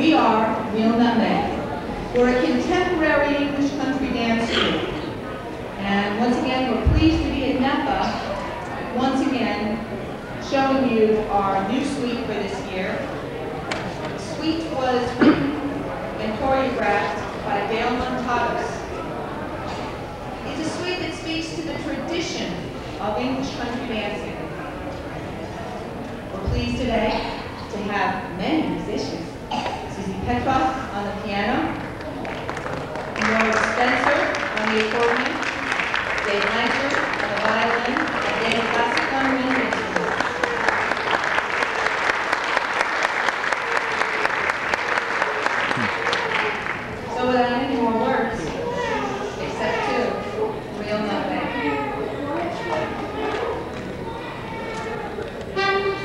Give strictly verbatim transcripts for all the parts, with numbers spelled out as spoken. We are Milna May. We're a contemporary English country dance group. And once again, we're pleased to be at NEPA, once again, showing you our new suite for this year. The suite was written and choreographed by Dale Montados. It's a suite that speaks to the tradition of English country dancing. We're pleased today to have many musicians. Susie Petrov on the piano, Norb Spencer on the accordion, Dave Langford on the violin, and Dave Langford on the wind instrument. So without any more words, except two, we'll know that. Thank you.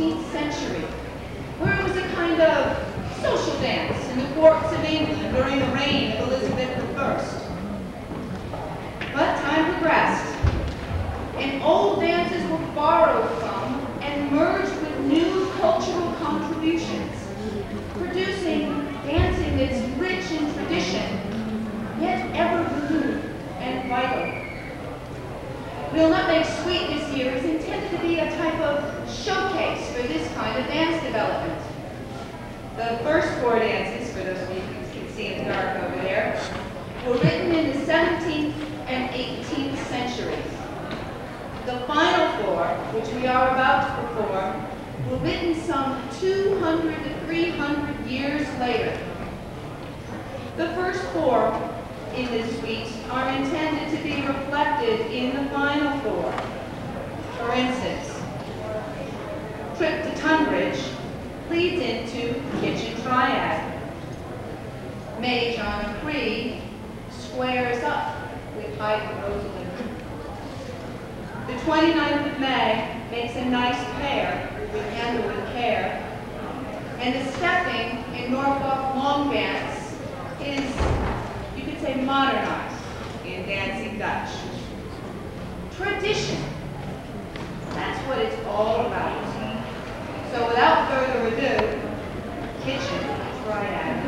eighteenth century, where it was a kind of social dance in the courts of England during the reign of Elizabeth the First. But time progressed, and old dances were borrowed from and merged with new cultural contributions, producing dancing that's rich in tradition, yet ever renewed and vital. The Nutmeg Suite this year is intended to be a type of showcase for this kind of dance development. The first four dances, for those of you who can see in the dark over there, were written in the seventeenth and eighteenth centuries. The final four, which we are about to perform, were written some two hundred to three hundred years later. The first four in this suite are intended to be reflected in the final four. For instance, Trip to Tunbridge leads into Kitchen Triad. May John Cree squares up with Hyde and Rosalind. The twenty-ninth of May makes a nice pair with Handle with Care. And the stepping in Norfolk Long Dance is, you could say, modernized in Dancing Dutch. Tradition, that's what it's all about. So without further ado, Kitchen Triad.